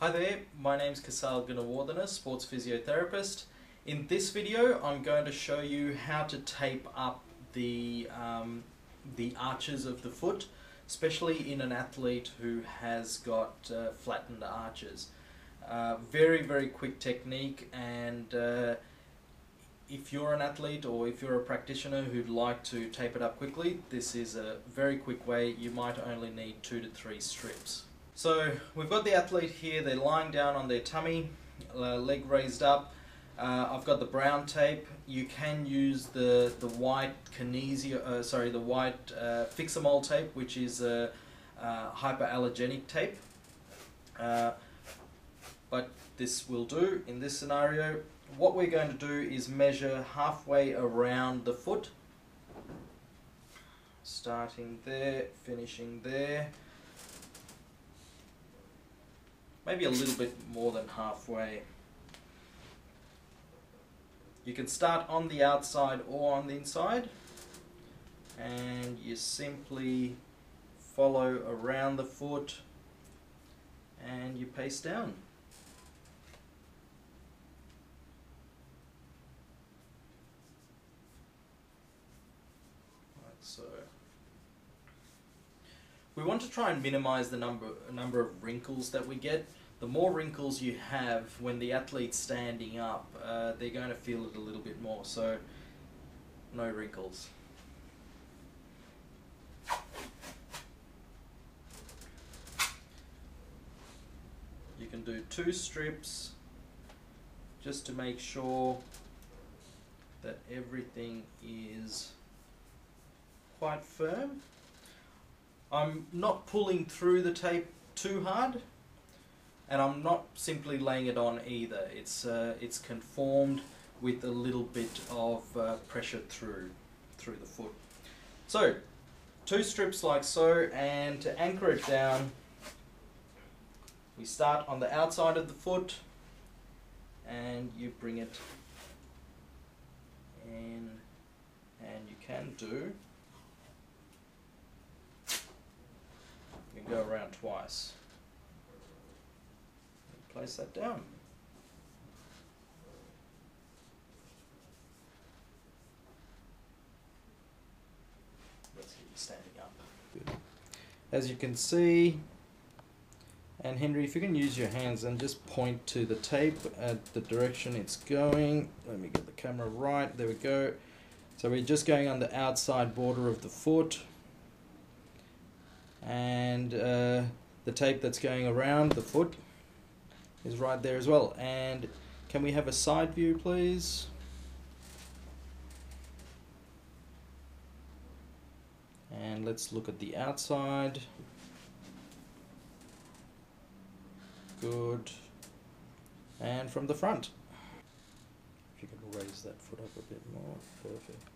Hi there, my name's Kusal Goonewardena, sports physiotherapist. In this video I'm going to show you how to tape up the arches of the foot, especially in an athlete who has got flattened arches. Very, very quick technique, and if you're an athlete or if you're a practitioner who'd like to tape it up quickly, this is a very quick way. You might only need 2 to 3 strips. So we've got the athlete here, they're lying down on their tummy, leg raised up. I've got the brown tape. You can use the white kinesio, the white Fixamol tape, which is a hyperallergenic tape. But this will do in this scenario. What we're going to do is measure halfway around the foot, starting there, finishing there. Maybe a little bit more than halfway. You can start on the outside or on the inside, and you simply follow around the foot and you pace down. Like so. We want to try and minimize the number of wrinkles that we get. The more wrinkles you have when the athlete's standing up, they're going to feel it a little bit more, so no wrinkles. You can do 2 strips just to make sure that everything is quite firm. I'm not pulling through the tape too hard, and I'm not simply laying it on either. It's conformed with a little bit of pressure through the foot. So 2 strips like so, and to anchor it down, we start on the outside of the foot and you bring it in, and you can do, you can go around twice. Place that down. Let's get you standing up. As you can see, and Henry, if you can use your hands and just point to the tape at the direction it's going. Let me get the camera right. There we go. So we're just going on the outside border of the foot, and the tape that's going around the foot is right there as well. And can we have a side view, please? And let's look at the outside. Good. And from the front. If you could raise that foot up a bit more, perfect.